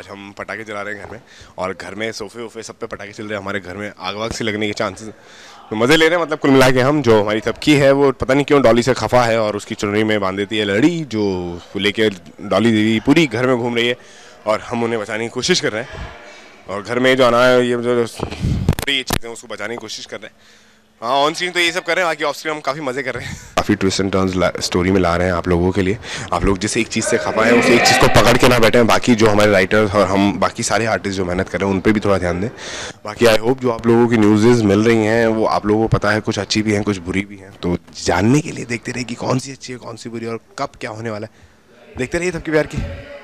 आज हम पटाखे जला रहे हैं घर में, और घर में सोफे वोफे सब पे पटाखे चल रहे हैं। हमारे घर में आग वाग से लगने के चांसेस, तो मज़े ले रहे हैं। मतलब कुल मिला के हम, जो हमारी थपकी है वो पता नहीं क्यों डॉली से खफा है और उसकी चुनरी में बांध देती है लड़ी, जो लेके डॉली देवी पूरी घर में घूम रही है और हम उन्हें बचाने की कोशिश कर रहे हैं, और घर में जो आना है ये जो पूरी चीज़ें उसको बचाने की कोशिश कर रहे हैं। हाँ, ऑन स्क्रीन तो ये सब कर रहे हैं, बाकी ऑफ स्क्रीन हम काफ़ी मज़े कर रहे हैं। काफ़ी ट्विस्ट एंड टर्न्स स्टोरी में ला रहे हैं आप लोगों के लिए। आप लोग जिस एक चीज़ से खफा है उस एक चीज़ को पकड़ के ना बैठे हैं। बाकी जो हमारे राइटर्स और हम बाकी सारे आर्टिस्ट जो मेहनत कर रहे हैं उन पर भी थोड़ा ध्यान दें। बाकी आई होप जो आप लोगों की न्यूज़ मिल रही हैं वो आप लोगों को पता है, कुछ अच्छी भी हैं कुछ बुरी भी हैं, तो जानने के लिए देखते रहे कि कौन सी अच्छी है कौन सी बुरी और कब क्या होने वाला है। देखते रहिए थपकी प्यार की।